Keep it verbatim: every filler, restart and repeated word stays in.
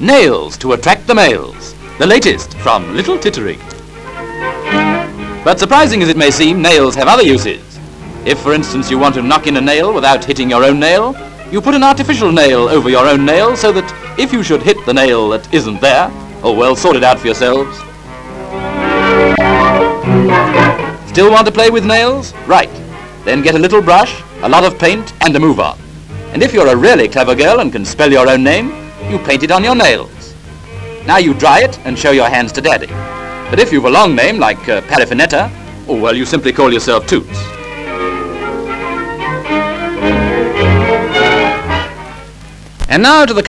Nails to attract the males, the latest from Little Tittering. But surprising as it may seem, nails have other uses. If, for instance, you want to knock in a nail without hitting your own nail, you put an artificial nail over your own nail so that if you should hit the nail that isn't there, oh well, sort it out for yourselves. Still want to play with nails? Right. Then get a little brush, a lot of paint, and a move on. And if you're a really clever girl and can spell your own name, you paint it on your nails. Now you dry it and show your hands to Daddy. But if you've a long name like uh, Paraphanetta, oh well, you simply call yourself Toots. And now to the